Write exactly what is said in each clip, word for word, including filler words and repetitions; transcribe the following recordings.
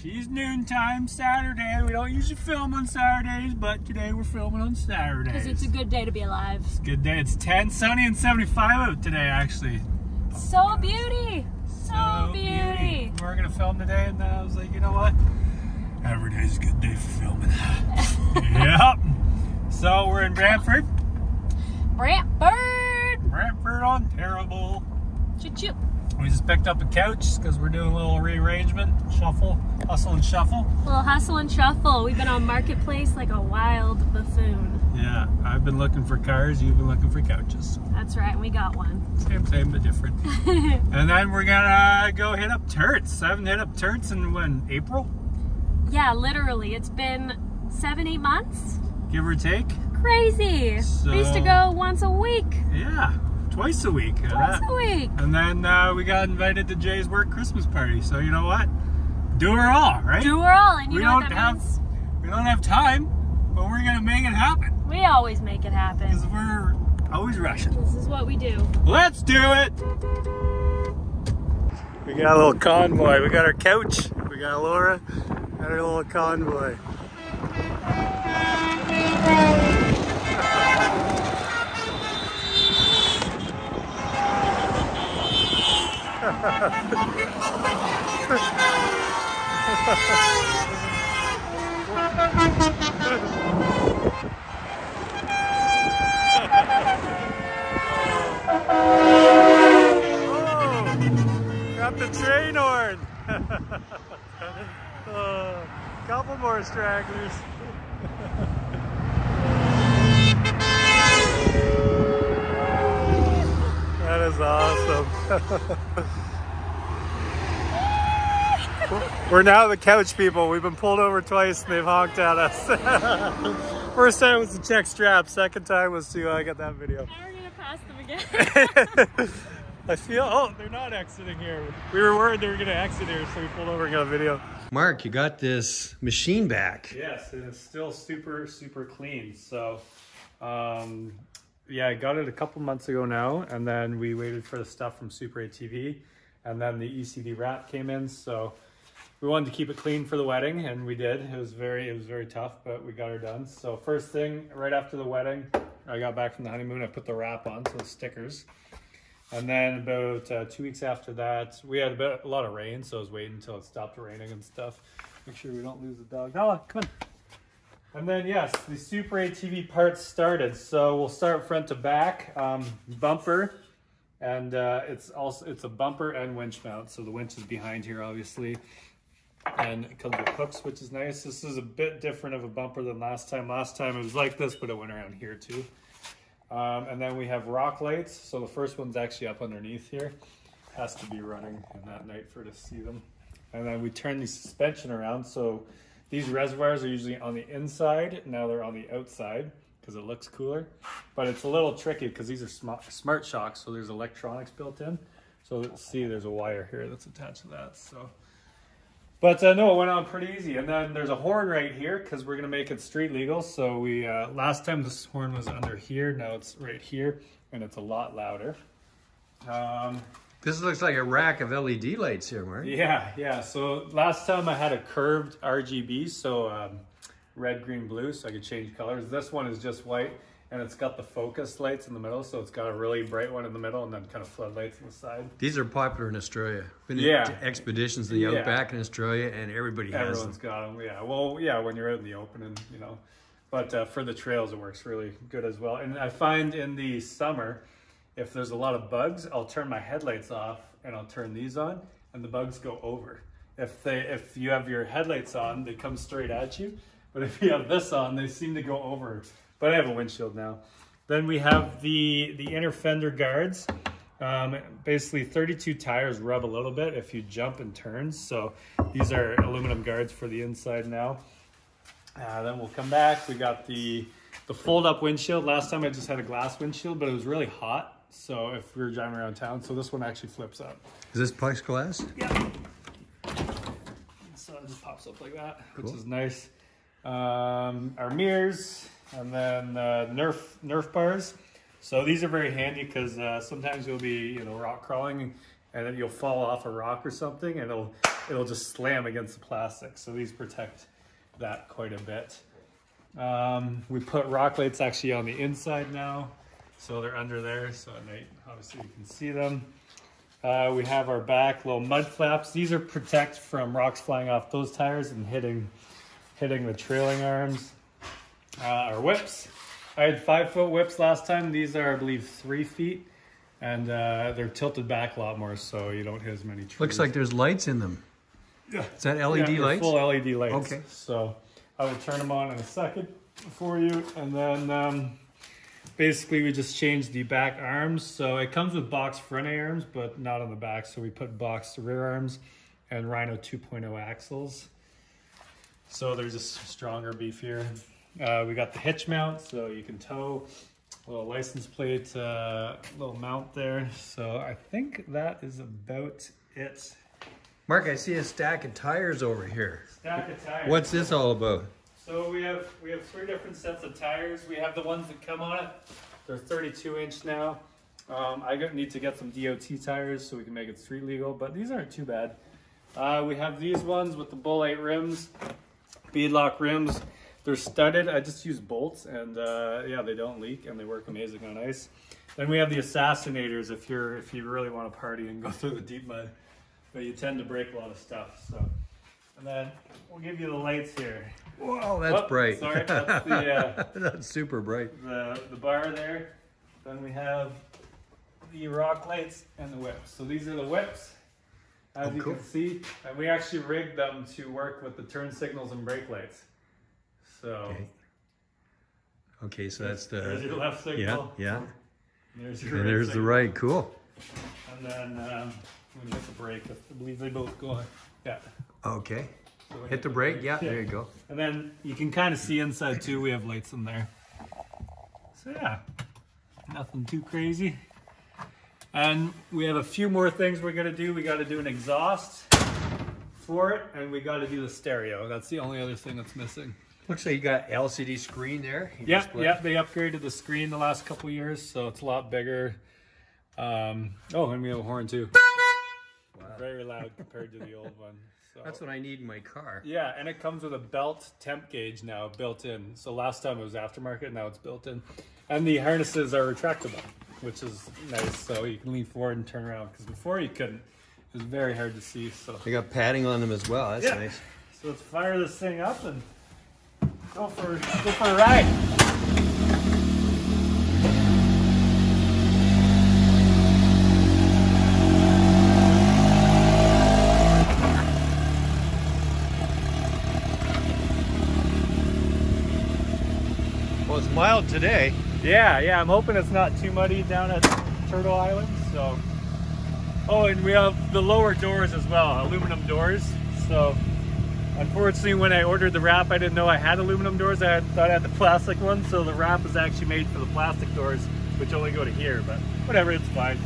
She's noontime Saturday. We don't usually film on Saturdays, but today we're filming on Saturdays. Because it's a good day to be alive. It's a good day. It's ten, sunny, and seventy-five out today, actually. So beauty. So, so beauty. beauty. We were going to film today, and then I was like, you know what? Every day's a good day for filming. Yep. So we're in Brantford. Brantford. Brantford on Terrible. Choo-choo. We just picked up a couch because we're doing a little rearrangement, shuffle, hustle and shuffle. A little hustle and shuffle. We've been on Marketplace like a wild buffoon. Yeah, I've been looking for cars, you've been looking for couches. That's right, we got one. Same, same, but different. And then we're gonna go hit up Turts. I haven't hit up Turts in, when, April? Yeah, literally. It's been seven, eight months. Give or take. Crazy. So, we used to go once a week. Yeah. Twice a week. Twice a week. And then uh, we got invited to Jay's work Christmas party. So you know what? Do her all, right? Do her all, and you we know don't what that have, means. We don't have time, but we're gonna make it happen. We always make it happen. Because we're always rushing. This is what we do. Let's do it. We got a little convoy. We got our couch. We got Laura. Got our little convoy. Oh, got the train horn. Oh, couple more stragglers. That is awesome. We're now the couch people. We've been pulled over twice and they've honked at us. First time was to check strap. Second time was to uh, get that video. Now we're gonna pass them again. I feel, oh, they're not exiting here. We were worried they were gonna exit here, so we pulled over and got a video. Mark, you got this machine back. Yes, and it's still super, super clean. So, um, yeah, I got it a couple months ago now, and then we waited for the stuff from Super A T V, and then the E C D wrap came in, so we wanted to keep it clean for the wedding, and we did. It was very, it was very tough, but we got her done. So first thing, right after the wedding, I got back from the honeymoon, I put the wrap on, so the stickers. And then about uh, two weeks after that, we had a, bit, a lot of rain, so I was waiting until it stopped raining and stuff. Make sure we don't lose the dog. Nala, come on. And then, yes, the Super A T V parts started. So we'll start front to back, um, bumper, and uh, it's also it's a bumper and winch mount. So the winch is behind here, obviously, and it comes with hooks, which is nice. This is a bit different of a bumper than last time. Last time it was like this, but it went around here too. Um, and then we have rock lights. So the first one's actually up underneath here. Has to be running in that night for to see them. And then we turn the suspension around. So these reservoirs are usually on the inside. Now they're on the outside because it looks cooler, but it's a little tricky because these are smart, smart shocks. So there's electronics built in. So let's see, there's a wire here that's attached to that. So, but uh, no, it went on pretty easy. And then there's a horn right here because we're gonna make it street legal. So we, uh, last time this horn was under here, now it's right here and it's a lot louder. Um, This looks like a rack of L E D lights here, Mark. Yeah, yeah. So last time I had a curved R G B, so um, red, green, blue, so I could change colors. This one is just white, and it's got the focus lights in the middle, so it's got a really bright one in the middle, and then kind of floodlights on the side. These are popular in Australia. Been yeah. in expeditions in the outback yeah. in Australia, and everybody has Everyone's them. Got them, yeah. Well, yeah, when you're out in the open, and you know. But uh, for the trails, it works really good as well. And I find in the summer, if there's a lot of bugs, I'll turn my headlights off and I'll turn these on and the bugs go over. If they, if you have your headlights on, they come straight at you. But if you have this on, they seem to go over. But I have a windshield now. Then we have the, the inner fender guards. Um, basically thirty-two tires rub a little bit if you jump and turn. So these are aluminum guards for the inside now. Uh, then we'll come back. We got the, the fold up windshield. Last time I just had a glass windshield, but it was really hot. So if we were driving around town, so this one actually flips up. Is this Plexiglas? Yeah. So it just pops up like that, cool. Which is nice. Um, our mirrors, and then uh, Nerf Nerf bars. So these are very handy because uh, sometimes you'll be, you know, rock crawling, and then you'll fall off a rock or something, and it'll it'll just slam against the plastic. So these protect that quite a bit. Um, we put rock lights actually on the inside now, so they're under there, so at night obviously you can see them. Uh, we have our back little mud flaps. These are protect from rocks flying off those tires and hitting hitting the trailing arms. Uh, our whips, I had five foot whips last time. These are, I believe, three feet, and uh, they're tilted back a lot more, so you don't hit as many trees. Looks like there's lights in them. Yeah. Is that L E D yeah, lights? Full L E D lights. Okay. So I will turn them on in a second for you. And then um, basically we just changed the back arms. So it comes with box front arms, but not on the back. So we put box rear arms and Rhino two point oh axles. So they're just stronger, beefier. Uh, we got the hitch mount, so you can tow. A little license plate, uh, little mount there. So I think that is about it. Mark, I see a stack of tires over here. Stack of tires. What's this all about? So we have we have three different sets of tires. We have the ones that come on it. They're thirty-two inch now. Um, I need to get some D O T tires so we can make it street legal, but these aren't too bad. Uh, we have these ones with the Bullite rims, beadlock rims. They're studded. I just use bolts, and uh, yeah, they don't leak, and they work amazing on ice. Then we have the Assassinators. If you're if you really want to party and go through the deep mud. But you tend to break a lot of stuff, so. And then we'll give you the lights here. Whoa, that's oh, bright. Sorry, that's the... Uh, that's super bright. The, the bar there. Then we have the rock lights and the whips. So these are the whips, as oh, you cool. can see. And we actually rigged them to work with the turn signals and brake lights. So. Okay, okay so that's the... There's your left signal. Yeah, yeah. And there's your and right there's signal. the right, cool. And then... Um, I'm gonna hit the brake. I believe they both go on. Yeah. Okay. So hit, hit the brake. brake. Yeah, yeah, there you go. And then you can kind of see inside too. We have lights in there. So yeah, nothing too crazy. And we have a few more things we're gonna do. We got to do an exhaust for it, and we got to do the stereo. That's the only other thing that's missing. Looks like you got L C D screen there. Yeah, yeah. They upgraded the screen the last couple of years, so it's a lot bigger. Um, oh, and we have a horn too. Very loud compared to the old one. So, that's what I need in my car. Yeah, and it comes with a belt temp gauge now built in. So last time it was aftermarket, now it's built in. And the harnesses are retractable, which is nice. So you can lean forward and turn around, because before you couldn't. It was very hard to see. So they got padding on them as well. That's yeah. nice. So let's fire this thing up and go for, go for a ride. Mild today. Yeah, yeah, I'm hoping it's not too muddy down at Turtle Island, so. Oh, and we have the lower doors as well, aluminum doors. So, unfortunately, when I ordered the wrap, I didn't know I had aluminum doors. I had, thought I had the plastic one, so the wrap is actually made for the plastic doors, which only go to here, but whatever, it's fine.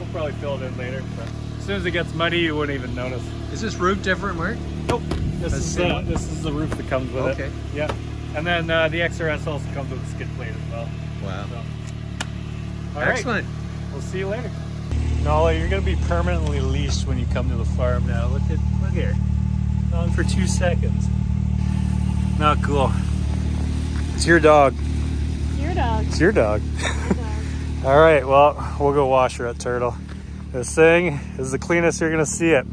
We'll probably fill it in later, but as soon as it gets muddy, you wouldn't even notice. Is this roof different, Mark? Nope. This, is the, this is the roof that comes with okay. it. Okay. Yeah. And then uh, the X R S also comes with a skid plate as well. Wow. So. Excellent. Right. We'll see you later. Nala, you're going to be permanently leashed when you come to the farm now. Look at, look here. On for two seconds. Not cool. It's your dog. Your dog. It's your dog. Your dog. All right, well, we'll go wash her at Turtle. This thing is the cleanest you're going to see it.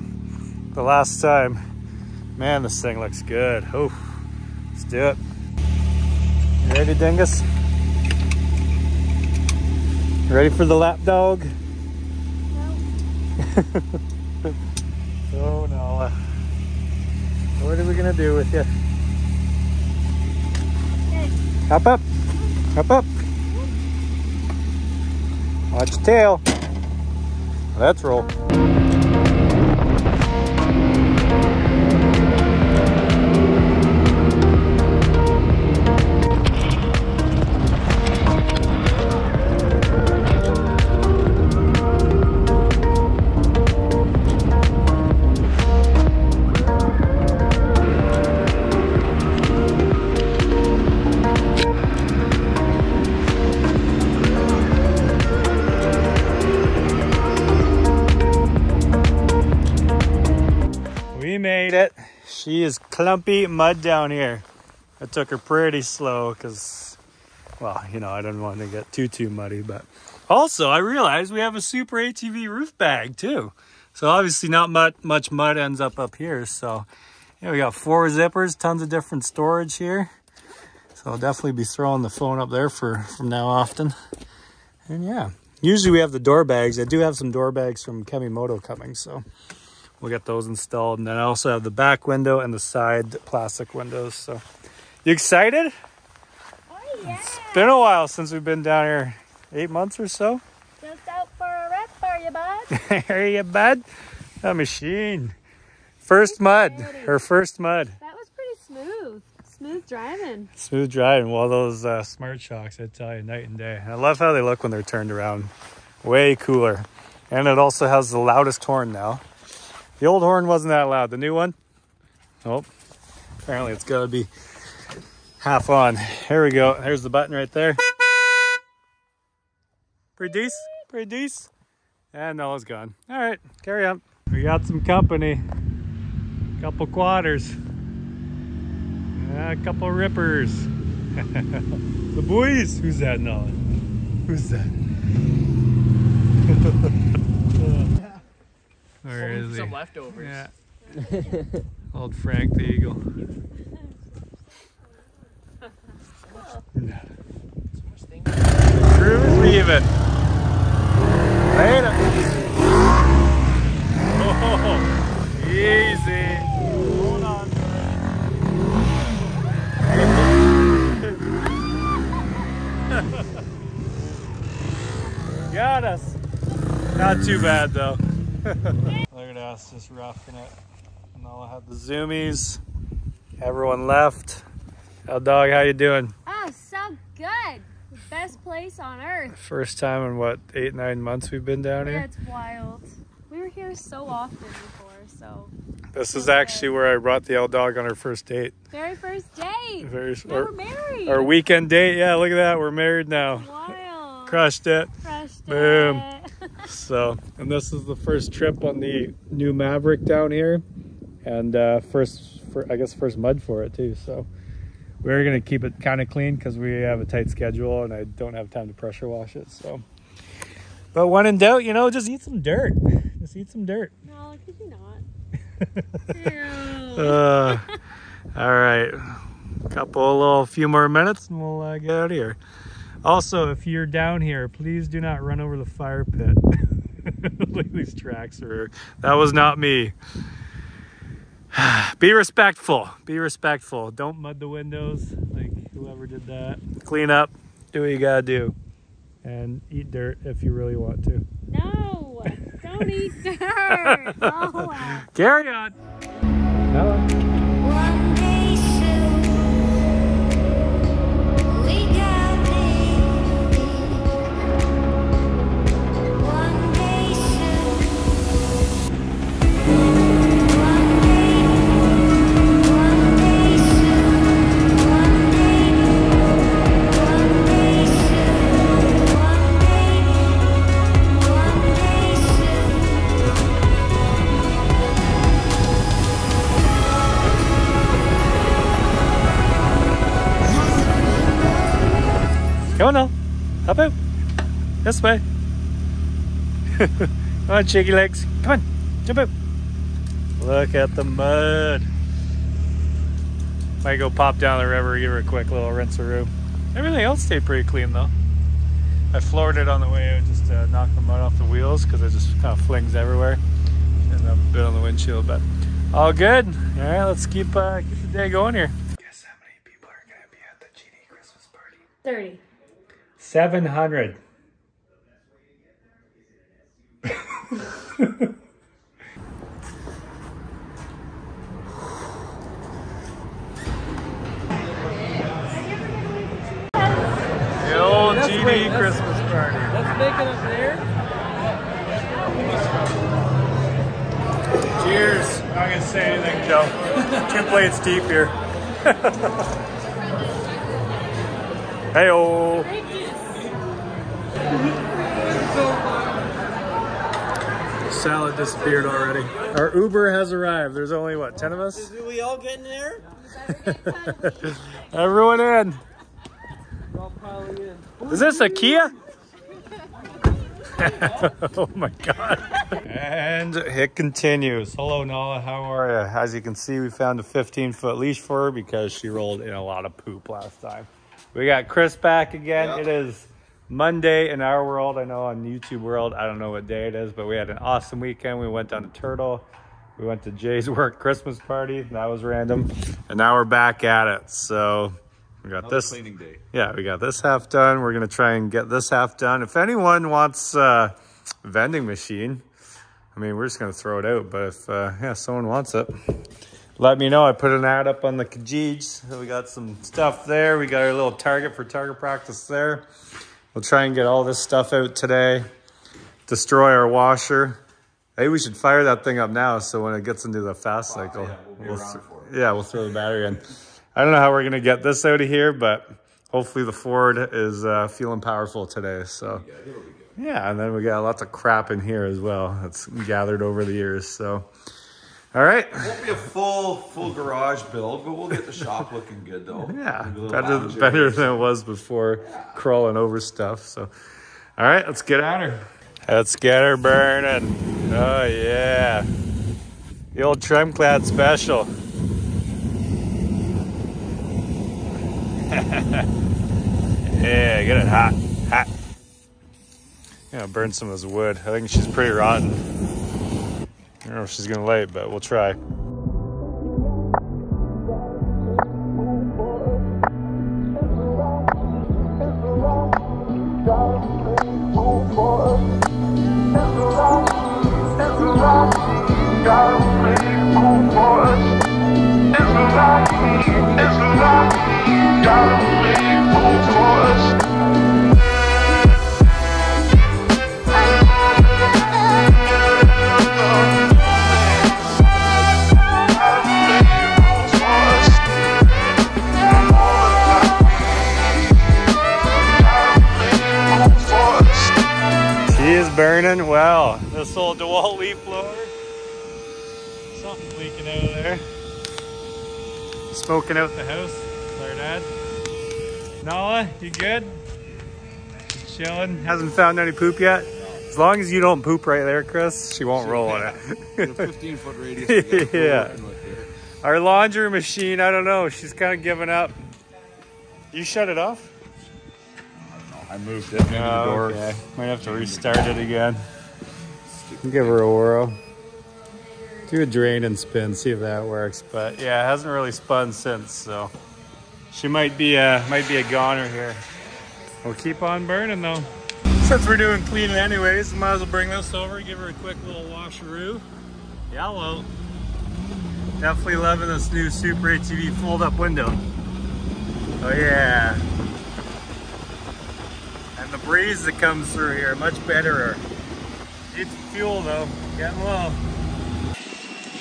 The last time. Man, this thing looks good. Oh, let's do it. You ready, Dingus? You ready for the lap dog? No. Oh, Nala. What are we gonna do with you? Hey. Hop up. Hop up. Watch your tail. Let's roll. She is clumpy mud down here. I took her pretty slow because, well, you know, I didn't want to get too, too muddy. But also, I realized we have a Super A T V roof bag too. So obviously not much, much mud ends up up here. So yeah, we got four zippers, tons of different storage here. So I'll definitely be throwing the phone up there for from now often. And yeah, usually we have the door bags. I do have some door bags from Kemimoto coming, so we'll get those installed. And then I also have the back window and the side plastic windows. So you excited? Oh, yeah. It's been a while since we've been down here, eight months or so. Just out for a rip, are you, bud? Are you, bud? A machine. First mud, her first mud. That was pretty smooth. Smooth driving. Smooth driving. Well, those uh, smart shocks, I tell you, night and day. I love how they look when they're turned around. Way cooler. And it also has the loudest horn now. The old horn wasn't that loud. The new one? Nope. Apparently it's got to be half on. Here we go. There's the button right there. Pretty decent. Pretty decent. And no, it's gone. All right. Carry on. We got some company. Couple quarters. A couple rippers. The boys. Who's that now? Who's that? Yeah. Where some, is he? Some leftovers. Yeah. Old Frank the Eagle. Yeah. Cruise leaving. Later. Oh, easy. Got us. Not too bad though. Look at us just roughing it. And I'll have the zoomies. Everyone left. How dog, how you doing? Oh, so good. The best place on earth. First time in what, eight, nine months we've been down yeah, here? It's wild. We were here so often before, so. This is actually where I brought the old dog on her first date. Very first date. Very, yeah, our, we're married. Our weekend date. Yeah, look at that. We're married now. Wild. Crushed it. Crushed Boom. It. Boom. So, and this is the first trip on the new Maverick down here, and uh, first, for, I guess, first mud for it too. So, we're gonna keep it kind of clean because we have a tight schedule, and I don't have time to pressure wash it. So, but when in doubt, you know, just eat some dirt. Just eat some dirt. No, could you not? uh, all right, couple little few more minutes and we'll uh, get out of here. Also, if you're down here, please do not run over the fire pit. Look at these tracks are, that was not me. Be respectful, be respectful. Don't mud the windows like whoever did that. Clean up, do what you gotta do. And eat dirt if you really want to. No, don't eat dirt. Oh. Carry on. Hello. One day soon, we got baby. One day soon. One day, one day soon. One day, one day soon. Come on now, hop out, this way. Come on, shaky legs, come on, jump out. Look at the mud. Might go pop down the river, give her a quick little rinse-a-roo. Everything else stayed pretty clean though. I floored it on the way out just to knock the mud off the wheels because it just kind of flings everywhere. And a bit on the windshield, but all good. All right, let's keep, uh, keep the day going here. Guess how many people are gonna be at the G D Christmas party? thirty. seven hundred. The old G D Christmas party. Let's make it up there. Cheers. I'm not going to say anything, Joe. Two plates deep here. Hey-o. salad disappeared already. Our Uber has arrived. There's only, what, ten of us? Did we all get in there? Everyone in. We're all piling in. Is this a Kia? Oh my god. And it continues. Hello Nala, how are you? As you can see, we found a fifteen foot leash for her because she rolled in a lot of poop last time. We got Chris back again. Yep. It is Monday in our world. I know on YouTube world, I don't know what day it is, but we had an awesome weekend. We went down to Turtle. We went to Jay's work Christmas party. That was random. And now we're back at it. So we got Another this cleaning day. Yeah, we got this half done. We're gonna try and get this half done. If anyone wants uh, a vending machine, I mean, we're just gonna throw it out. But if uh, yeah, someone wants it, let me know. I put an ad up on the Kijiji. So we got some stuff there. We got our little target for target practice there. We'll try and get all this stuff out today. Destroy our washer. Hey, we should fire that thing up now. So when it gets into the fast wow, cycle, yeah, we'll, we'll for it. yeah, we'll throw the battery in. I don't know how we're going to get this out of here, but hopefully the Ford is uh, feeling powerful today. So, yeah, it'll be good. Yeah, and then we got lots of crap in here as well that's gathered over the years. So, all right. It won't be a full full garage build, but we'll get the shop looking good, though. Yeah, better, better than it was before, yeah. Crawling over stuff. So, all right, let's get at her. Let's get her burning. Oh, yeah. The old Tremclad special. Yeah, get it hot, hot. Yeah, burn some of this wood. I think she's pretty rotten. I don't know if she's gonna lay it, but we'll try. Burning well. This old Dewalt leaf blower. Something's leaking out of there. Smoking out the house. Sorry, Dad. Nala, you good? Chilling. Hasn't found any poop yet. As long as you don't poop right there, Chris, she won't she roll on it. It's a fifteen foot radius. Yeah. Our laundry machine. I don't know. She's kind of giving up. You shut it off. I moved it. Maybe oh, the door. Okay. Might have to restart it again. Give her a whirl. Do a drain and spin, see if that works. But yeah, it hasn't really spun since, so she might be a might be a goner here. We'll keep on burning though. Since we're doing cleaning anyways, might as well bring this over. Give her a quick little washeroo. Yellow. Definitely loving this new Super A T V fold-up window. Oh yeah. The breeze that comes through here, much better. Need some fuel though, getting low.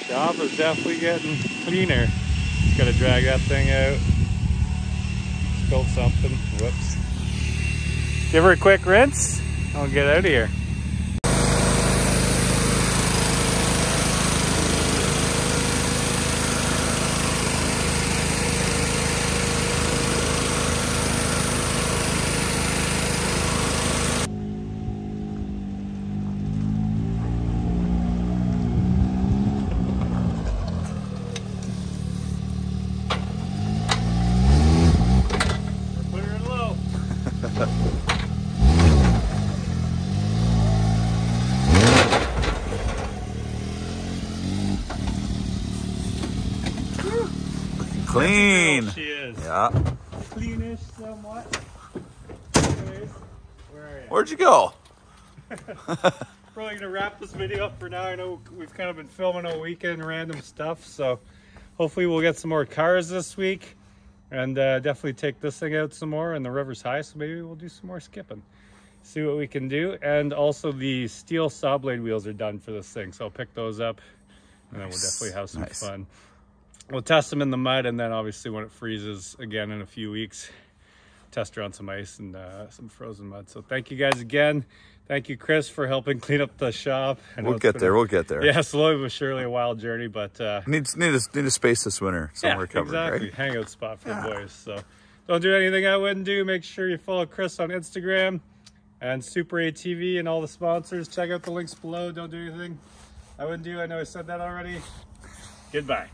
Shop is definitely getting cleaner. Just gotta drag that thing out. Spilled something, whoops. Give her a quick rinse, I'll get out of here. Clean. She is. Yeah. Cleanish somewhat. Anyways, where are you? Where'd you go? Probably gonna wrap this video up for now. I know we've kind of been filming all weekend, random stuff. So hopefully we'll get some more cars this week, and uh, definitely take this thing out some more. And the river's high, so maybe we'll do some more skipping. See what we can do. And also the steel saw blade wheels are done for this thing, so I'll pick those up, and nice. Then we'll definitely have some nice. fun. We'll test them in the mud, and then obviously when it freezes again in a few weeks, test around some ice and uh, some frozen mud. So thank you guys again. Thank you, Chris, for helping clean up the shop. We'll get there. A, we'll get there. Yeah, slowly but surely, a wild journey, but uh, needs need a need a space this winter somewhere yeah, covered. Exactly, right? Hangout spot for yeah. the boys. So don't do anything I wouldn't do. Make sure you follow Chris on Instagram and Super A T V and all the sponsors. Check out the links below. Don't do anything I wouldn't do. I know I said that already. Goodbye.